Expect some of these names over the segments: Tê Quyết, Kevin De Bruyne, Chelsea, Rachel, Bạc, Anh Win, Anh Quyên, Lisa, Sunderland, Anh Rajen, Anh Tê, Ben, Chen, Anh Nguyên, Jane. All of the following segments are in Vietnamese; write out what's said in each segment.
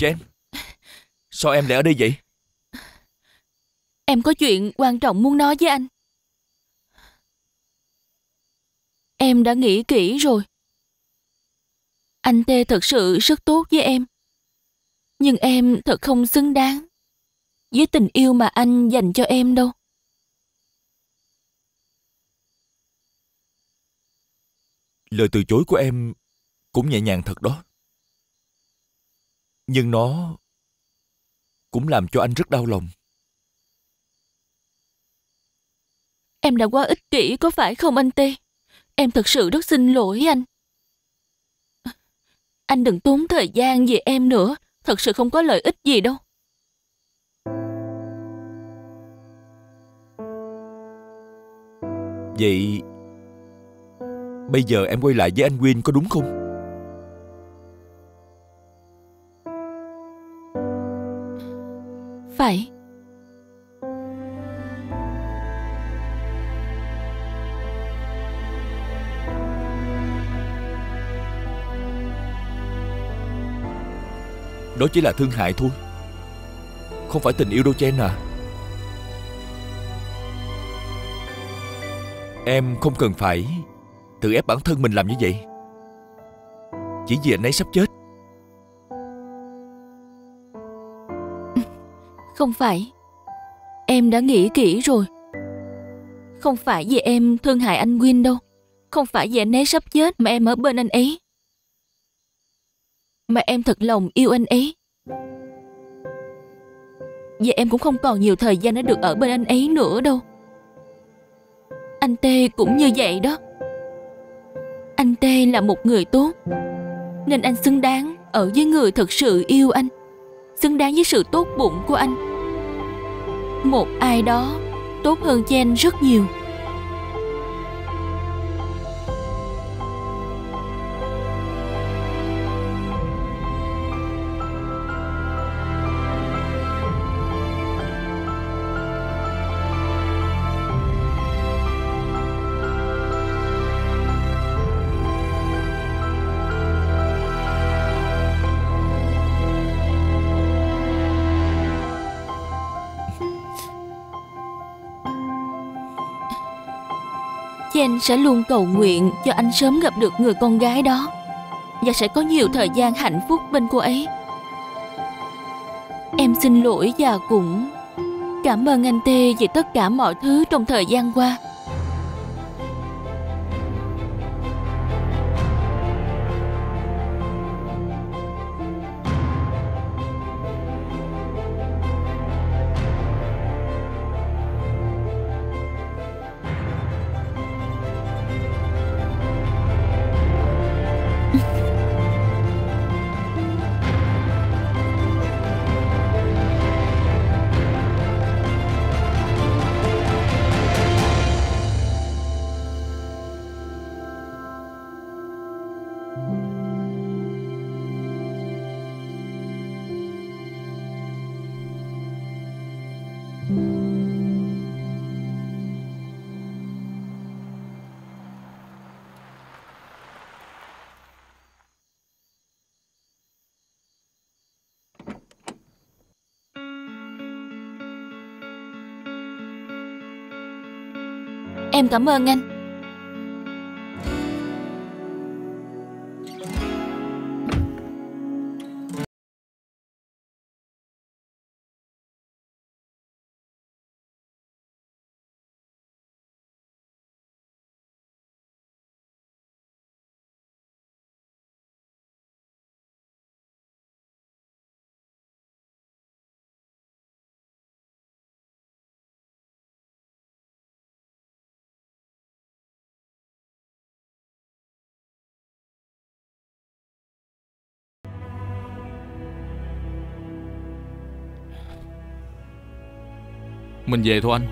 Jane, sao em lại ở đây vậy? Em có chuyện quan trọng muốn nói với anh. Em đã nghĩ kỹ rồi. Anh Tê thật sự rất tốt với em. Nhưng em thật không xứng đáng với tình yêu mà anh dành cho em đâu. Lời từ chối của em cũng nhẹ nhàng thật đó. Nhưng nó cũng làm cho anh rất đau lòng. Em đã quá ích kỷ có phải không anh Tê? Em thật sự rất xin lỗi anh. Anh đừng tốn thời gian về em nữa. Thật sự không có lợi ích gì đâu. Vậy bây giờ em quay lại với anh Win có đúng không? Phải. Đó chỉ là thương hại thôi, không phải tình yêu đâu Chen à. Em không cần phải tự ép bản thân mình làm như vậy, chỉ vì anh ấy sắp chết. Không phải. Em đã nghĩ kỹ rồi. Không phải vì em thương hại anh Win đâu. Không phải vì anh ấy sắp chết mà em ở bên anh ấy, mà em thật lòng yêu anh ấy. Vậy em cũng không còn nhiều thời gian để được ở bên anh ấy nữa đâu. Anh Tê cũng như vậy đó. Anh Tê là một người tốt, nên anh xứng đáng ở với người thật sự yêu anh, xứng đáng với sự tốt bụng của anh. Một ai đó tốt hơn Chen rất nhiều. Anh sẽ luôn cầu nguyện cho anh sớm gặp được người con gái đó và sẽ có nhiều thời gian hạnh phúc bên cô ấy. Em xin lỗi và cũng cảm ơn anh Tê vì tất cả mọi thứ trong thời gian qua. Em cảm ơn anh. Mình về thôi anh,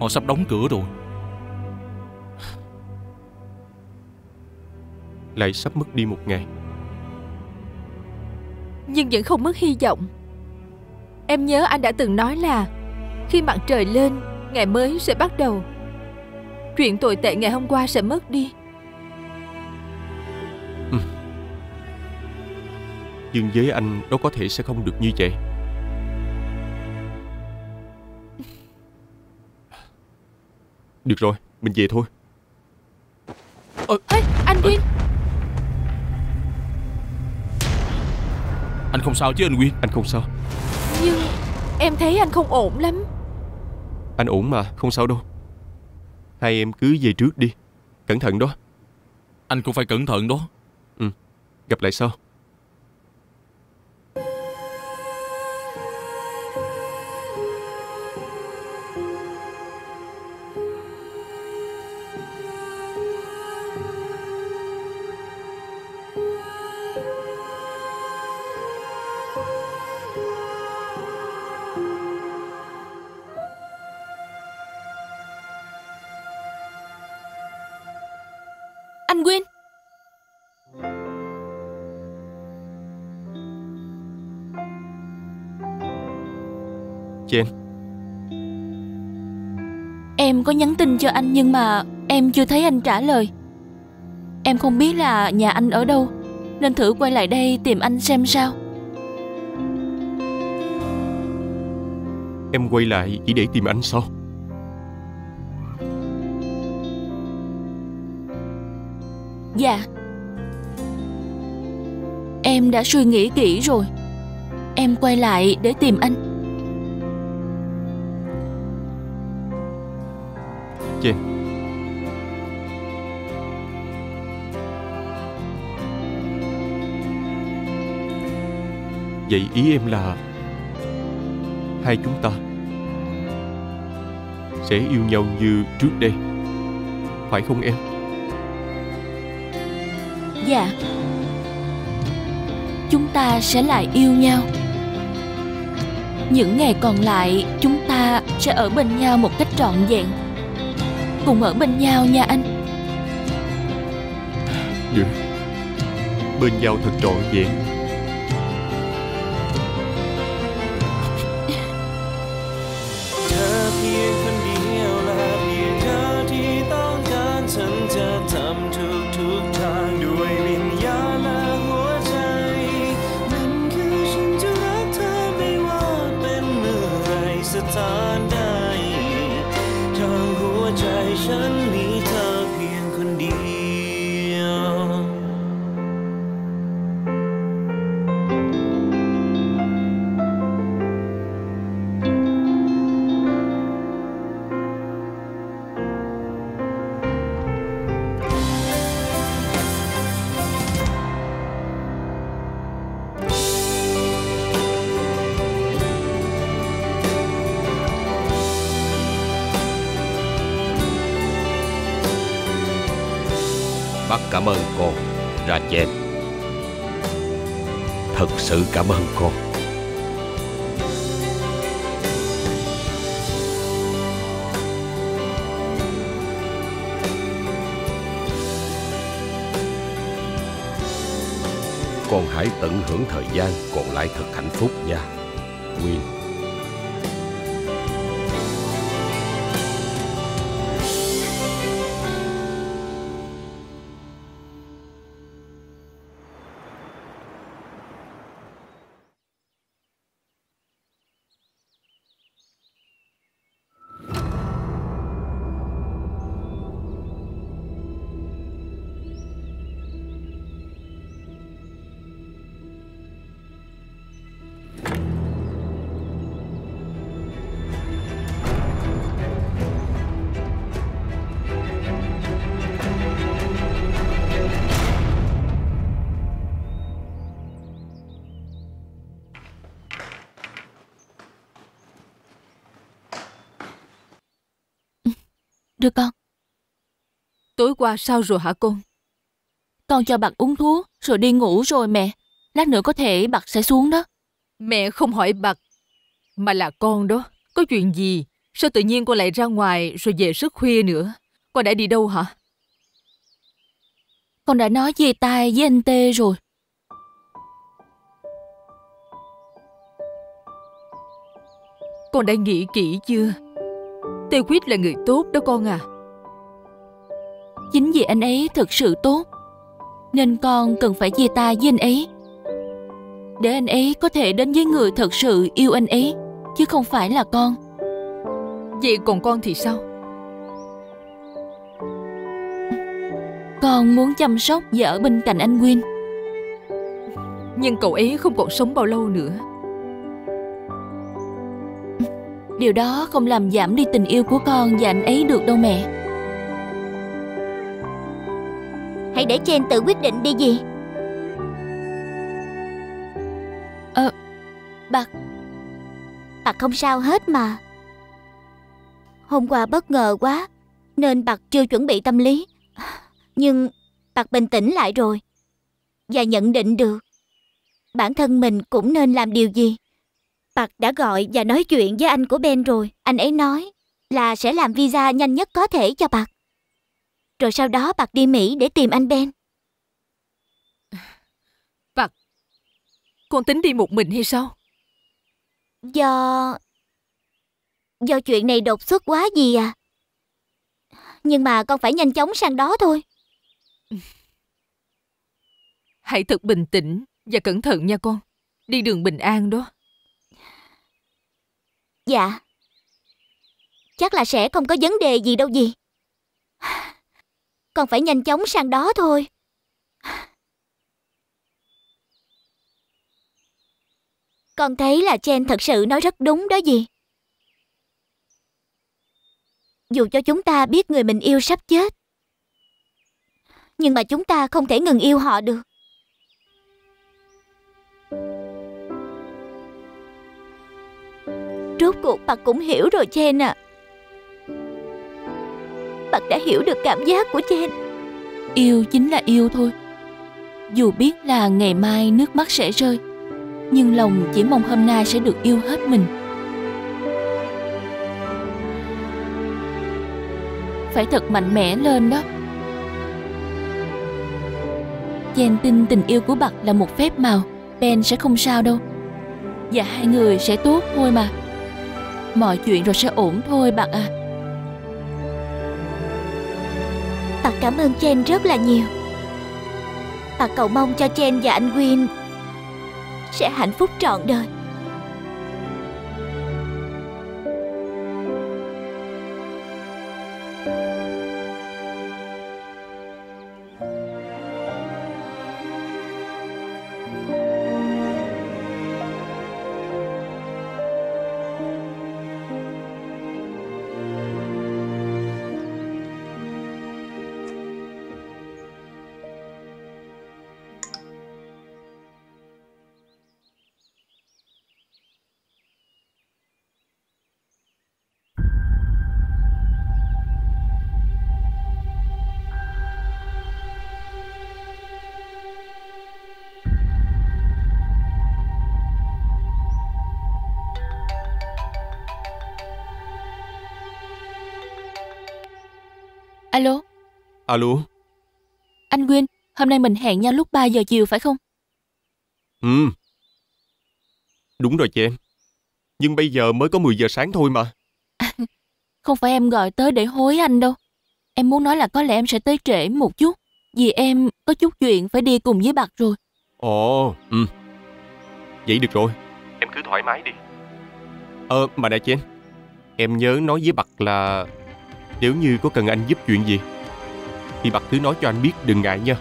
họ sắp đóng cửa rồi. Lại sắp mất đi một ngày. Nhưng vẫn không mất hy vọng. Em nhớ anh đã từng nói là khi mặt trời lên, ngày mới sẽ bắt đầu. Chuyện tồi tệ ngày hôm qua sẽ mất đi. nhưng với anh đó có thể sẽ không được như vậy. Được rồi, mình về thôi. Ê, anh Quyên. Anh không sao chứ anh Quyên? Anh không sao. Nhưng em thấy anh không ổn lắm. Anh ổn mà, không sao đâu. Hai em cứ về trước đi. Cẩn thận đó. Anh cũng phải cẩn thận đó. Ừ, gặp lại sau. Anh Win. Chen. Em có nhắn tin cho anh nhưng mà em chưa thấy anh trả lời. Em không biết là nhà anh ở đâu nên thử quay lại đây tìm anh xem sao. Em quay lại chỉ để tìm anh sao? Dạ. Em đã suy nghĩ kỹ rồi. Em quay lại để tìm anh. Chị. Vậy ý em là hai chúng ta sẽ yêu nhau như trước đây, phải không em? Dạ. Chúng ta sẽ lại yêu nhau. Những ngày còn lại chúng ta sẽ ở bên nhau một cách trọn vẹn. Cùng ở bên nhau nha anh. Được. Bên nhau thật trọn vẹn. Cảm ơn con, Rajen. Thật sự cảm ơn con. Con hãy tận hưởng thời gian còn lại thật hạnh phúc nha, Win. Thưa con. Tối qua sao rồi hả con cho Bạc uống thuốc rồi đi ngủ rồi mẹ. Lát nữa có thể Bạc sẽ xuống đó. Mẹ không hỏi Bạc mà là con đó. Có chuyện gì? Sao tự nhiên con lại ra ngoài rồi về rất khuya nữa? Con đã đi đâu hả? Con đã nói chia tay với anh Tê rồi. Con đã nghĩ kỹ chưa? Tê Quyết là người tốt đó con à. Chính vì anh ấy thực sự tốt nên con cần phải chia tay với anh ấy. để anh ấy có thể đến với người thật sự yêu anh ấy, chứ không phải là con. Vậy còn con thì sao? Con muốn chăm sóc và ở bên cạnh anh Win. Nhưng cậu ấy không còn sống bao lâu nữa. Điều đó không làm giảm đi tình yêu của con và anh ấy được đâu mẹ. Hãy để Chen tự quyết định đi gì. Bạc không sao hết mà. Hôm qua bất ngờ quá nên Bạc chưa chuẩn bị tâm lý. Nhưng Bạc bình tĩnh lại rồi và nhận định được bản thân mình cũng nên làm điều gì. Bạc đã gọi và nói chuyện với anh của Ben rồi. Anh ấy nói là sẽ làm visa nhanh nhất có thể cho Bạc. Rồi sau đó Bạc đi Mỹ để tìm anh Ben. Bạc, con tính đi một mình hay sao? Do chuyện này đột xuất quá gì à. Nhưng mà con phải nhanh chóng sang đó thôi. Hãy thật bình tĩnh và cẩn thận nha con. Đi đường bình an đó. Dạ. Chắc là sẽ không có vấn đề gì đâu gì. Con phải nhanh chóng sang đó thôi. Con thấy là Chen thật sự nói rất đúng đó gì. Dù cho chúng ta biết người mình yêu sắp chết, nhưng mà chúng ta không thể ngừng yêu họ được. Rốt cuộc Bạc cũng hiểu rồi Chen à. Bạc đã hiểu được cảm giác của Chen. Yêu chính là yêu thôi. Dù biết là ngày mai nước mắt sẽ rơi, nhưng lòng chỉ mong hôm nay sẽ được yêu hết mình. Phải thật mạnh mẽ lên đó. Chen tin tình yêu của Bạc là một phép màu. Ben sẽ không sao đâu. Và hai người sẽ tốt thôi mà. Mọi chuyện rồi sẽ ổn thôi Bạc à. Bạc cảm ơn Chen rất là nhiều. Bạc cầu mong cho Chen và anh Quyên sẽ hạnh phúc trọn đời. Alo. Alo. Anh Nguyên, hôm nay mình hẹn nhau lúc 3 giờ chiều phải không? Ừ. Đúng rồi chị em. Nhưng bây giờ mới có 10 giờ sáng thôi mà. Không phải em gọi tới để hối anh đâu. Em muốn nói là có lẽ em sẽ tới trễ một chút, vì em có chút chuyện phải đi cùng với Bạc rồi. Ồ, ừ. Vậy được rồi. Em cứ thoải mái đi. Mà nè chị em nhớ nói với Bạc là nếu như có cần anh giúp chuyện gì thì Bạc cứ nói cho anh biết, đừng ngại nha.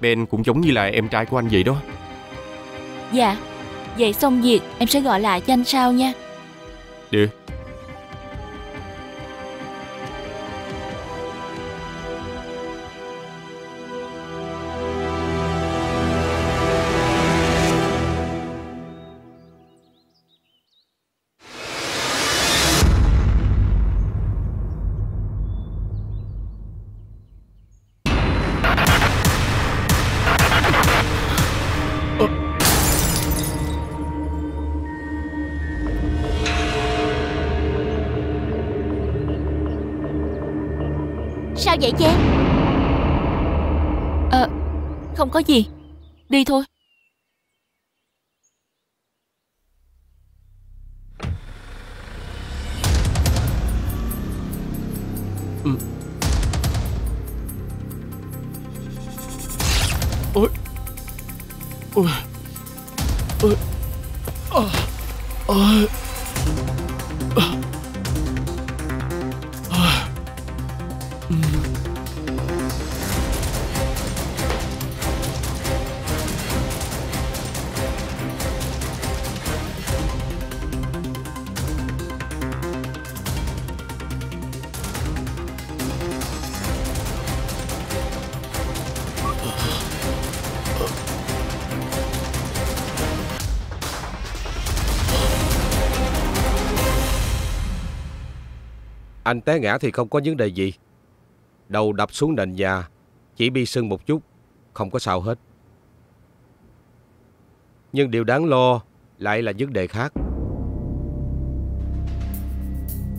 Ben cũng giống như là em trai của anh vậy đó. Dạ. Vậy xong việc em sẽ gọi lại cho anh sau nha. Được. Sao vậy Chen? Không có gì. Đi thôi. Ôi. Ôi. Anh té ngã thì không có vấn đề gì. Đầu đập xuống nền nhà, chỉ bị sưng một chút, không có sao hết. Nhưng điều đáng lo lại là vấn đề khác.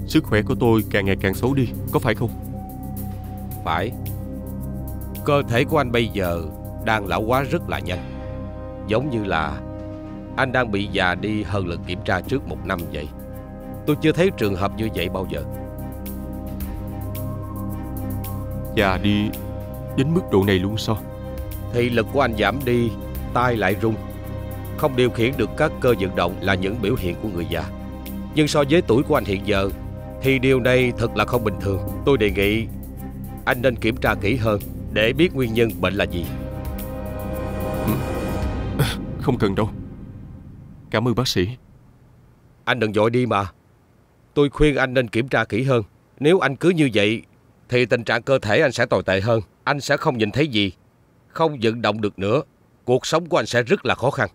Sức khỏe của tôi càng ngày càng xấu đi, có phải không? Phải. Cơ thể của anh bây giờ đang lão hóa rất là nhanh. Giống như là anh đang bị già đi hơn lần kiểm tra trước 1 năm vậy. Tôi chưa thấy trường hợp như vậy bao giờ. Già đi đến mức độ này luôn sao? Thị lực của anh giảm đi, tai lại rung. Không điều khiển được các cơ vận động là những biểu hiện của người già. Nhưng so với tuổi của anh hiện giờ thì điều này thật là không bình thường. Tôi đề nghị anh nên kiểm tra kỹ hơn để biết nguyên nhân bệnh là gì. Không cần đâu. Cảm ơn bác sĩ. Anh đừng vội đi mà. Tôi khuyên anh nên kiểm tra kỹ hơn. Nếu anh cứ như vậy thì tình trạng cơ thể anh sẽ tồi tệ hơn. Anh sẽ không nhìn thấy gì, không vận động được nữa. Cuộc sống của anh sẽ rất là khó khăn.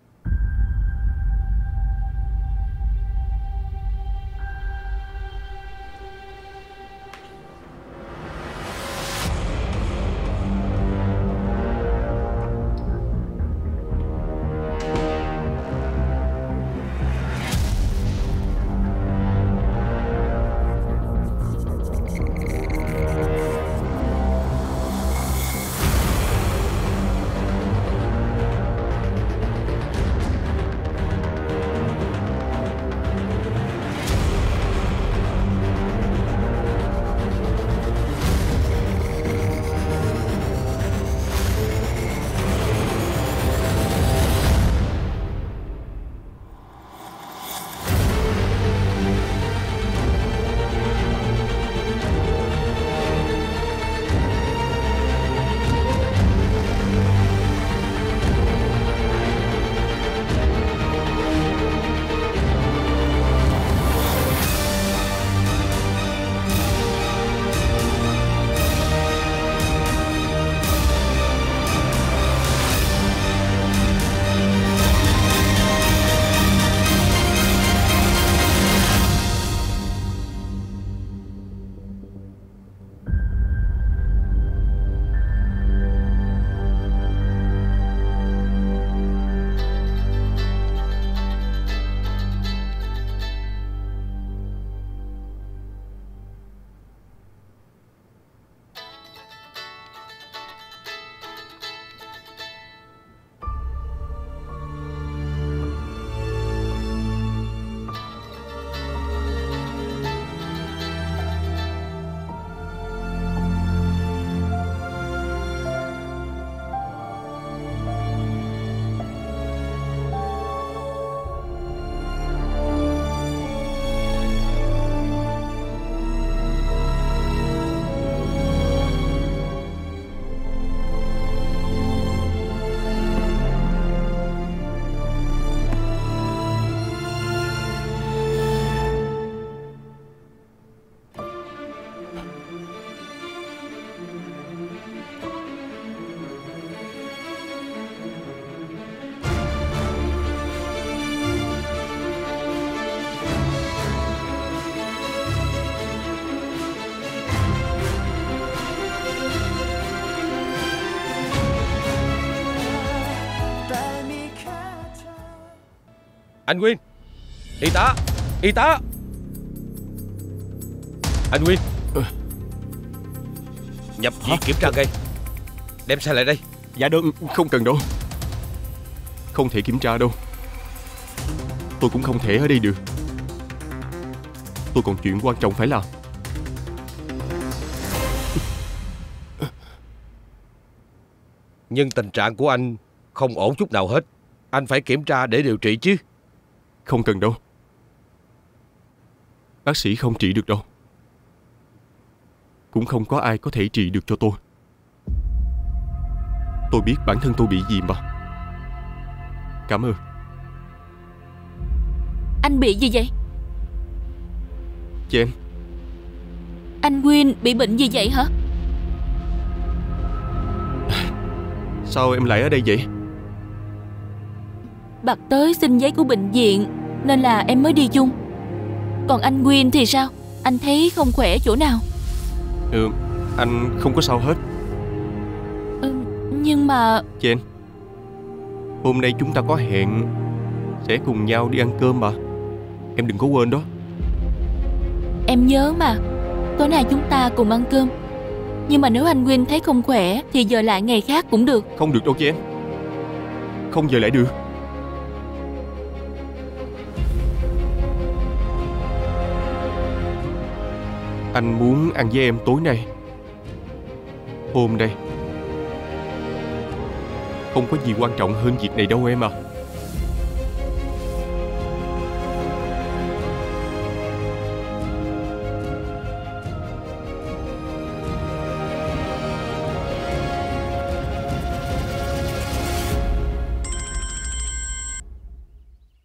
Anh Nguyên! Y tá! Y tá! Anh Nguyên! Nhập viện kiểm tra ngay! Đem xe lại đây! Dạ được! Không cần đâu! Không thể kiểm tra đâu! Tôi cũng không thể ở đây được! Tôi còn chuyện quan trọng phải làm! Nhưng tình trạng của anh không ổn chút nào hết. Anh phải kiểm tra để điều trị chứ. Không cần đâu. Bác sĩ không trị được đâu. Cũng không có ai có thể trị được cho tôi. Tôi biết bản thân tôi bị gì mà. Cảm ơn. Anh bị gì vậy? Chen, anh Nguyên bị bệnh gì vậy hả? Sao em lại ở đây vậy? Bạc tới xin giấy của bệnh viện nên là em mới đi chung. Còn anh Nguyên thì sao? Anh thấy không khỏe chỗ nào? Ừ, anh không có sao hết. Nhưng mà... Jane, hôm nay chúng ta có hẹn sẽ cùng nhau đi ăn cơm mà. Em đừng có quên đó. Em nhớ mà. Tối nay chúng ta cùng ăn cơm. Nhưng mà nếu anh Win thấy không khỏe thì giờ lại ngày khác cũng được. Không được đâu Jane. Không giờ lại được. Anh muốn ăn với em tối nay. Hôm nay không có gì quan trọng hơn việc này đâu em à.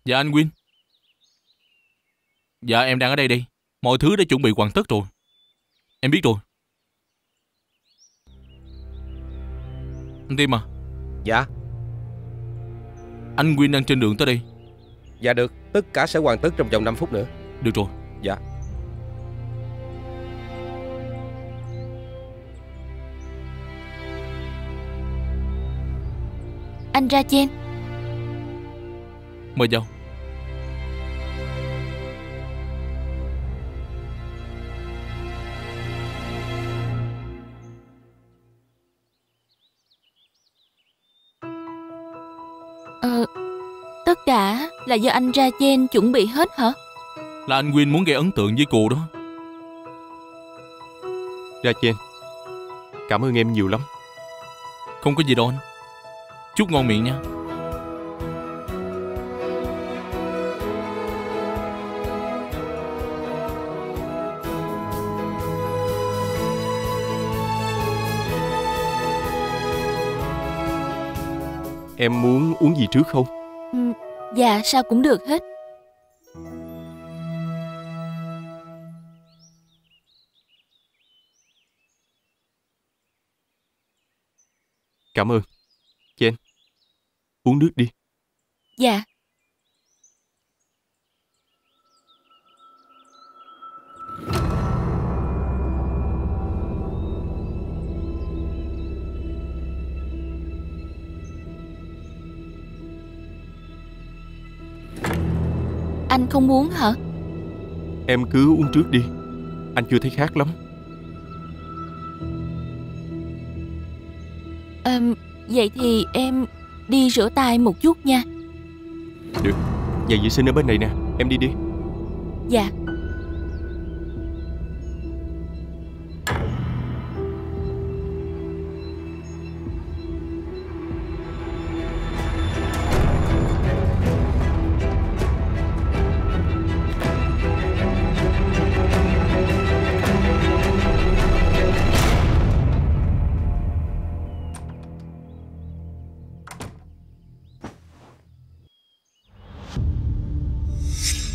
Dạ anh Win. Dạ em đang ở đây. Mọi thứ đã chuẩn bị hoàn tất rồi. Em biết rồi. Anh Tim à. Dạ. Anh Quyên đang trên đường tới đây. Dạ được. Tất cả sẽ hoàn tất trong vòng 5 phút nữa. Được rồi. Dạ. Anh Rajen, mời vào. Tất cả là do anh Rajen chuẩn bị hết hả? Là anh Win muốn gây ấn tượng với cô đó. Rajen, cảm ơn em nhiều lắm. Không có gì đâu anh. Chúc ngon miệng nha. Em muốn uống gì trước không? Dạ sao cũng được hết. Cảm ơn. Chen, uống nước đi. Dạ. Anh không muốn hả? Em cứ uống trước đi. Anh chưa thấy khát lắm. Vậy thì em đi rửa tay một chút nha. Được. Nhà vệ sinh ở bên này nè. Em đi đi. Dạ.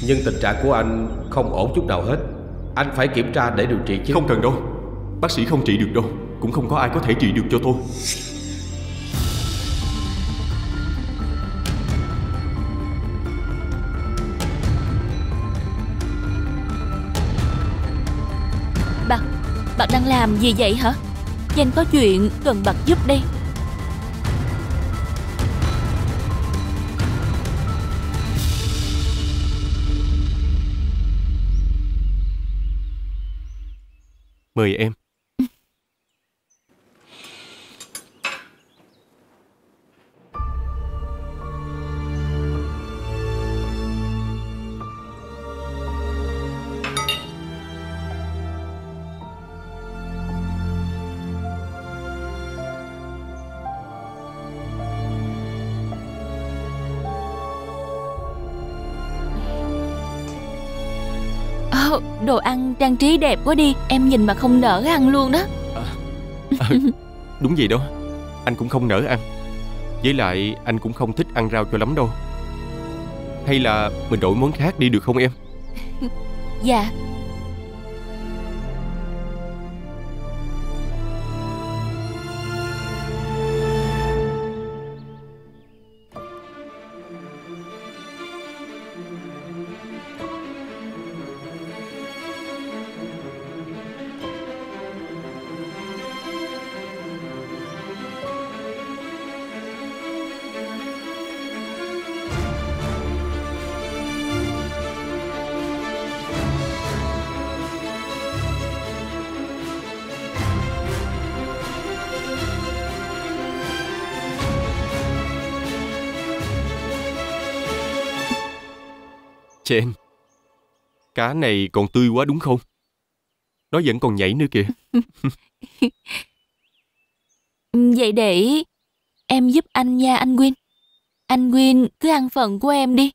Nhưng tình trạng của anh không ổn chút nào hết. Anh phải kiểm tra để điều trị chứ. Không cần đâu. Bác sĩ không trị được đâu. Cũng không có ai có thể trị được cho tôi. Bạc đang làm gì vậy hả? Jane có chuyện cần Bạc giúp đây. Mời em. Wow, đồ ăn trang trí đẹp quá đi. Em nhìn mà không nỡ ăn luôn đó. Đúng vậy đó. Anh cũng không nỡ ăn. Với lại anh cũng không thích ăn rau cho lắm đâu. Hay là mình đổi món khác đi được không em? Dạ. Chen, cá này còn tươi quá đúng không? Nó vẫn còn nhảy nữa kìa. Vậy để em giúp anh nha anh Win. Anh Win cứ ăn phần của em đi.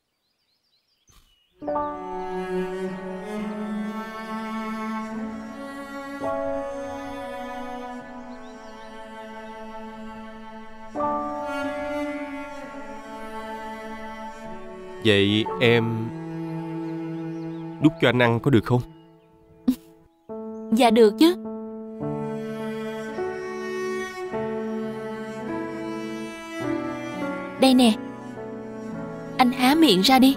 Vậy em đút cho anh ăn có được không? Dạ được chứ. Đây nè. Anh há miệng ra đi.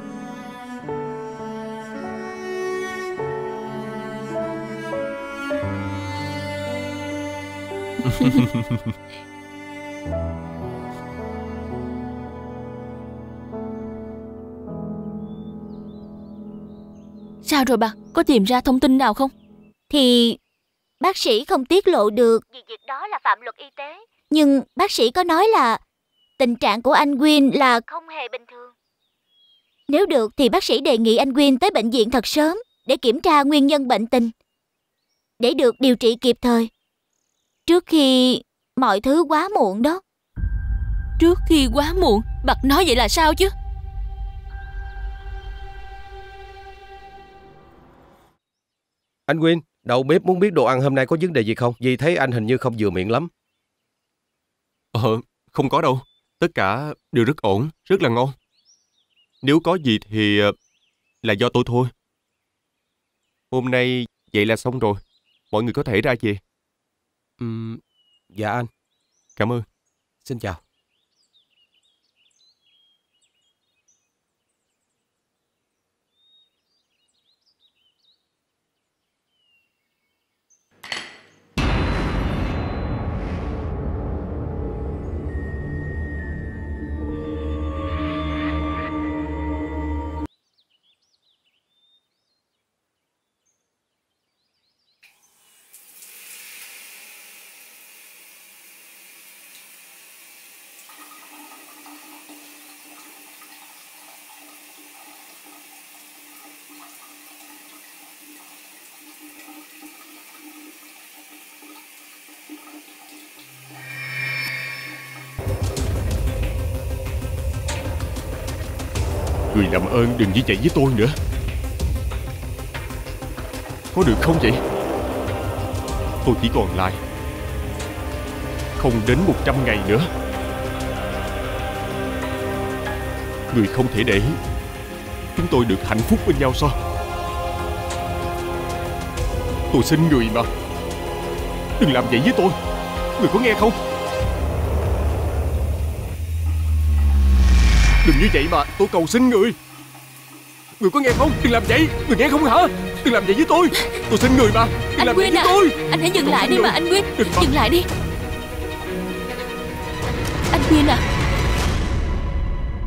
Sao rồi bà? Có tìm ra thông tin nào không? Thì bác sĩ không tiết lộ được vì việc đó là phạm luật y tế. Nhưng bác sĩ có nói là tình trạng của anh Quyên là không hề bình thường. Nếu được thì bác sĩ đề nghị anh Quyên tới bệnh viện thật sớm để kiểm tra nguyên nhân bệnh tình, để được điều trị kịp thời, trước khi mọi thứ quá muộn đó. Trước khi quá muộn? Bạc nói vậy là sao chứ? Anh Nguyên, đầu bếp muốn biết đồ ăn hôm nay có vấn đề gì không? Vì thấy anh hình như không vừa miệng lắm. Không có đâu. Tất cả đều rất ổn, rất là ngon. Nếu có gì thì là do tôi thôi. Hôm nay vậy là xong rồi. Mọi người có thể ra về. Dạ anh. Cảm ơn. Xin chào. Người làm ơn đừng như vậy với tôi nữa. Có được không vậy? Tôi chỉ còn lại không đến 100 ngày nữa. Người không thể để chúng tôi được hạnh phúc bên nhau sao? Tôi xin người mà, đừng làm vậy với tôi. Người có nghe không? Đừng như vậy mà, tôi cầu xin người. Người có nghe không? Đừng làm vậy. Người nghe không hả? Đừng làm vậy với tôi. Tôi xin người mà. Đừng làm vậy với tôi. Anh hãy dừng lại đi mà anh Quyên. Dừng lại đi. Anh Quyên à.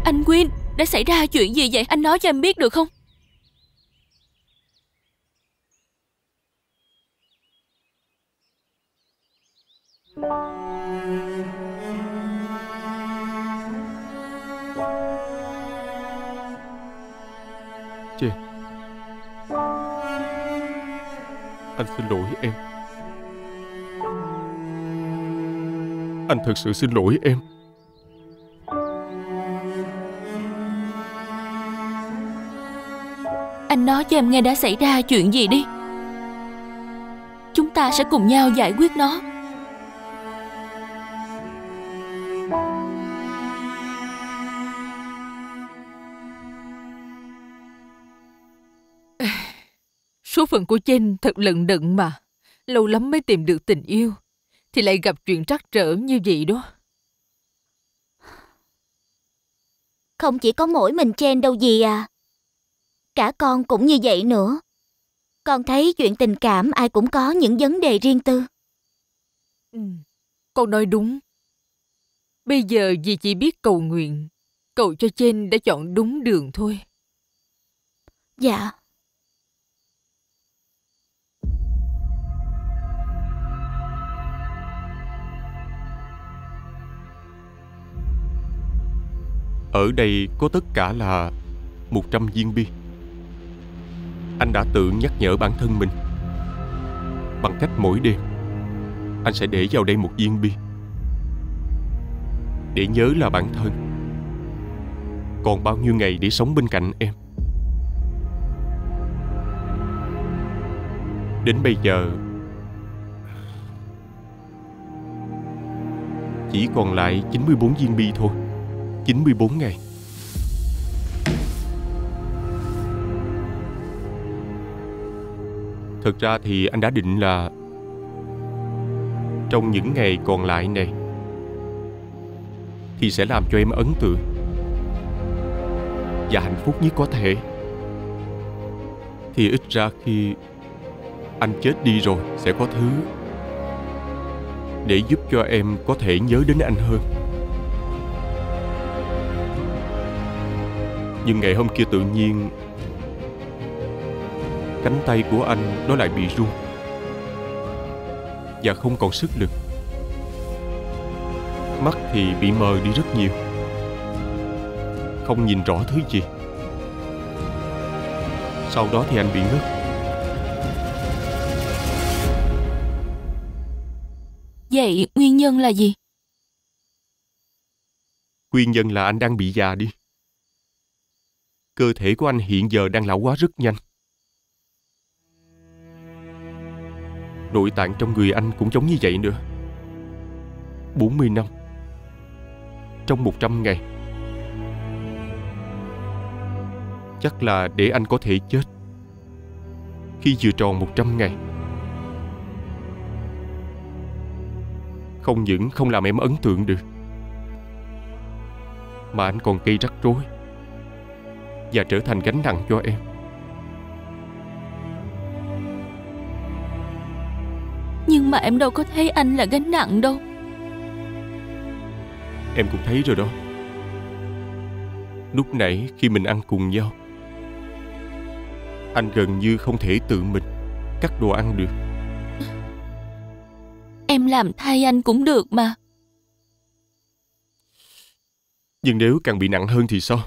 Anh Quyên, đã xảy ra chuyện gì vậy? Anh nói cho em biết được không? Anh xin lỗi em. Anh thật sự xin lỗi em. Anh nói cho em nghe đã xảy ra chuyện gì đi. Chúng ta sẽ cùng nhau giải quyết nó. Số phận của Jane thật lận đận mà. Lâu lắm mới tìm được tình yêu thì lại gặp chuyện trắc trở như vậy đó. Không chỉ có mỗi mình Chen đâu gì à, cả con cũng như vậy nữa. Con thấy chuyện tình cảm ai cũng có những vấn đề riêng tư. Ừ, con nói đúng. Bây giờ dì chỉ biết cầu nguyện, cầu cho Chen đã chọn đúng đường thôi. Dạ. Ở đây có tất cả là 100 viên bi. Anh đã tự nhắc nhở bản thân mình bằng cách mỗi đêm anh sẽ để vào đây một viên bi để nhớ là bản thân còn bao nhiêu ngày để sống bên cạnh em. Đến bây giờ chỉ còn lại 94 viên bi thôi. 94 ngày. Thực ra thì anh đã định là trong những ngày còn lại này thì sẽ làm cho em ấn tượng và hạnh phúc nhất có thể. Thì ít ra khi anh chết đi rồi sẽ có thứ để giúp cho em có thể nhớ đến anh hơn. Nhưng ngày hôm kia tự nhiên cánh tay của anh nó lại bị run và không còn sức lực. Mắt thì bị mờ đi rất nhiều, không nhìn rõ thứ gì. Sau đó thì anh bị ngất. Vậy nguyên nhân là gì? Nguyên nhân là anh đang bị già đi. Cơ thể của anh hiện giờ đang lão hóa rất nhanh. Nội tạng trong người anh cũng giống như vậy nữa. 40 năm trong 100 ngày. Chắc là để anh có thể chết khi vừa tròn 100 ngày. Không những không làm em ấn tượng được mà anh còn gây rắc rối và trở thành gánh nặng cho em. Nhưng mà em đâu có thấy anh là gánh nặng đâu. Em cũng thấy rồi đó. Lúc nãy khi mình ăn cùng nhau, anh gần như không thể tự mình cắt đồ ăn được. Em làm thay anh cũng được mà. Nhưng nếu càng bị nặng hơn thì sao?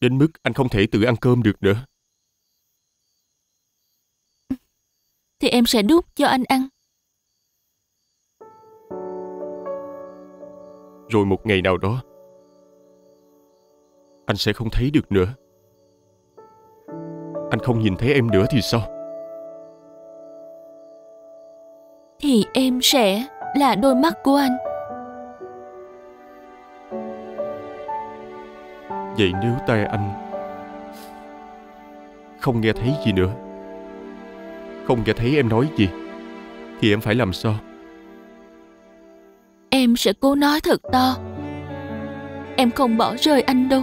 Đến mức anh không thể tự ăn cơm được nữa. Thì em sẽ đút cho anh ăn. Rồi một ngày nào đó anh sẽ không thấy được nữa. Anh không nhìn thấy em nữa thì sao? Thì em sẽ là đôi mắt của anh. Vậy nếu tay anh không nghe thấy gì nữa, không nghe thấy em nói gì, thì em phải làm sao? Em sẽ cố nói thật to. Em không bỏ rơi anh đâu.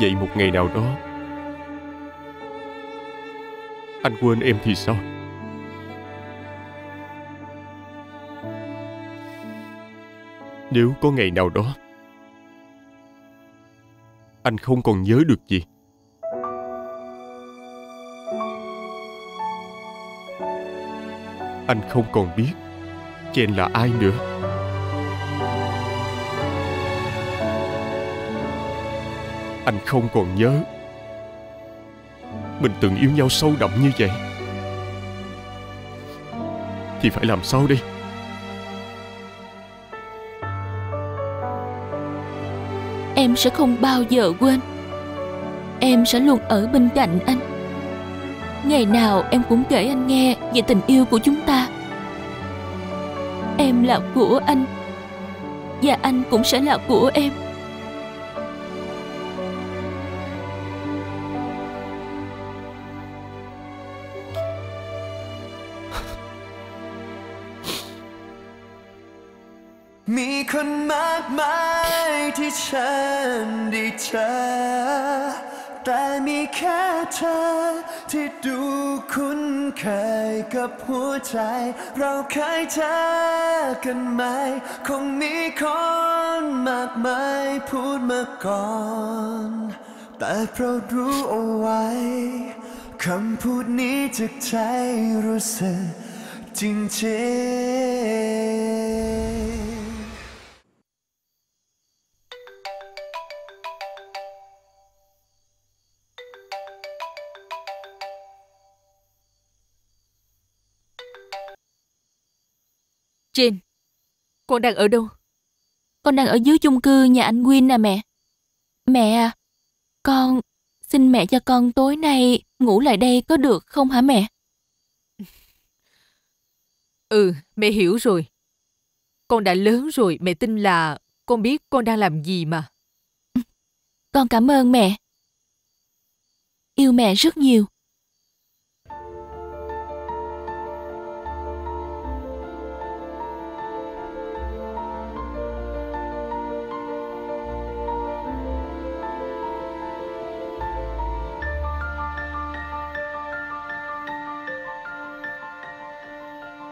Vậy một ngày nào đó anh quên em thì sao? Nếu có ngày nào đó anh không còn nhớ được gì, anh không còn biết Chen là ai nữa, anh không còn nhớ mình từng yêu nhau sâu đậm như vậy thì phải làm sao đây? Em sẽ không bao giờ quên. Em sẽ luôn ở bên cạnh anh. Ngày nào em cũng kể anh nghe về tình yêu của chúng ta. Em là của anh, và anh cũng sẽ là của em.มีคนมากมายที่ฉันได้เจอแต่มีแค่เธอที่ดูคุ้นเคยกับหัวใจเราเคยเจอกันไหมคงมีคนมากมายพูดมาก่อนแต่เรารู้เอาไว้คำพูดนี้จากใจรู้สึกจริงๆJane, con đang ở đâu? Con đang ở dưới chung cư nhà anh Win à mẹ. Mẹ à, con xin mẹ cho con tối nay ngủ lại đây có được không hả mẹ? Ừ, mẹ hiểu rồi. Con đã lớn rồi, mẹ tin là con biết con đang làm gì mà. Con cảm ơn mẹ. Yêu mẹ rất nhiều.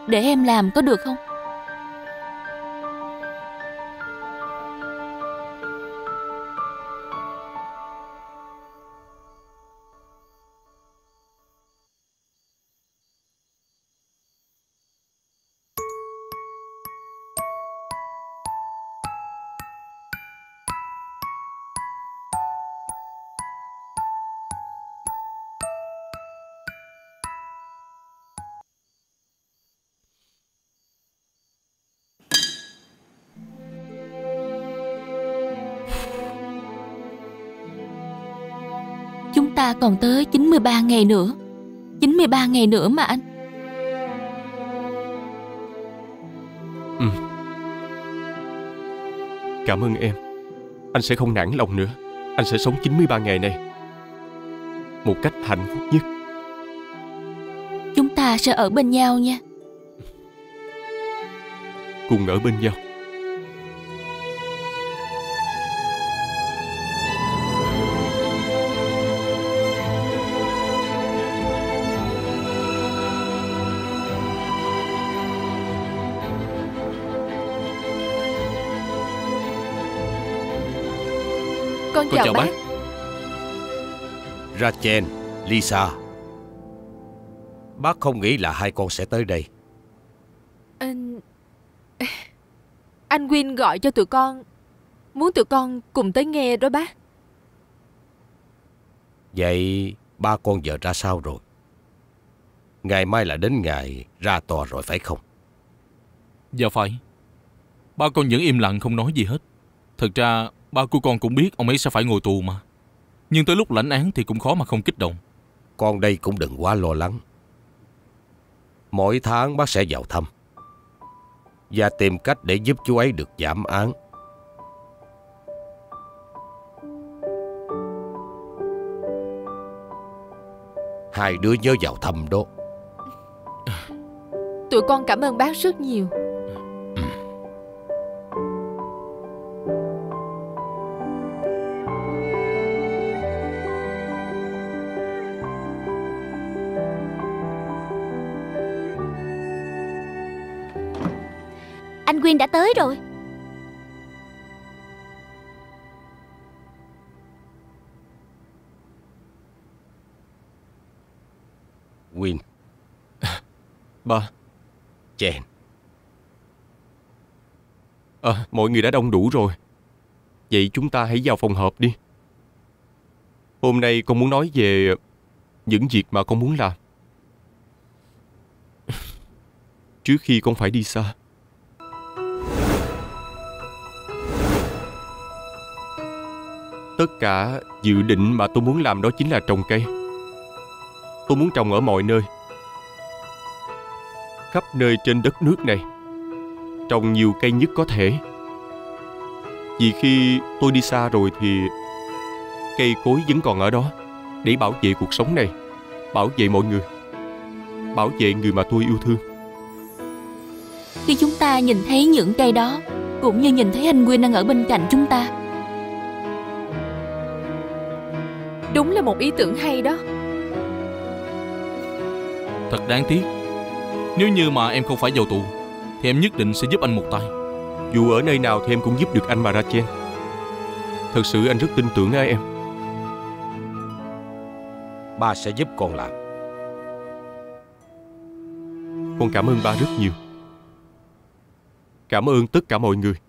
Để em làm có được không? Ta còn tới 93 ngày nữa. 93 ngày nữa mà anh. Ừ. Cảm ơn em. Anh sẽ không nản lòng nữa. Anh sẽ sống 93 ngày này một cách hạnh phúc nhất. Chúng ta sẽ ở bên nhau nha. Cùng ở bên nhau. Con chào bác. Rachel, Lisa, bác không nghĩ là hai con sẽ tới đây. Anh Quyên gọi cho tụi con, muốn tụi con cùng tới nghe đó bác. Vậy ba con giờ ra sao rồi? Ngày mai là đến ngày ra tòa rồi phải không? Dạ phải. Ba con vẫn im lặng không nói gì hết. Thật ra ba của con cũng biết ông ấy sẽ phải ngồi tù mà. Nhưng tới lúc lãnh án thì cũng khó mà không kích động. Con đây cũng đừng quá lo lắng. Mỗi tháng bác sẽ vào thăm và tìm cách để giúp chú ấy được giảm án. Hai đứa nhớ vào thăm đó. Tụi con cảm ơn bác rất nhiều. Anh Quyên đã tới rồi. Quyên, ba, Chen. Mọi người đã đông đủ rồi. Vậy chúng ta hãy vào phòng họp đi. Hôm nay con muốn nói về những việc mà con muốn làm. Trước khi con phải đi xa. Tất cả dự định mà tôi muốn làm đó chính là trồng cây. Tôi muốn trồng ở mọi nơi, khắp nơi trên đất nước này, trồng nhiều cây nhất có thể. Vì khi tôi đi xa rồi thì cây cối vẫn còn ở đó để bảo vệ cuộc sống này, bảo vệ mọi người, bảo vệ người mà tôi yêu thương. Khi chúng ta nhìn thấy những cây đó, cũng như nhìn thấy anh Quyên đang ở bên cạnh chúng ta. Đúng là một ý tưởng hay đó. Thật đáng tiếc, nếu như mà em không phải vào tù thì em nhất định sẽ giúp anh một tay. Dù ở nơi nào thì em cũng giúp được anh mà, Rachel. Thật sự anh rất tin tưởng ở em. Ba sẽ giúp con làm. Con cảm ơn ba rất nhiều. Cảm ơn tất cả mọi người.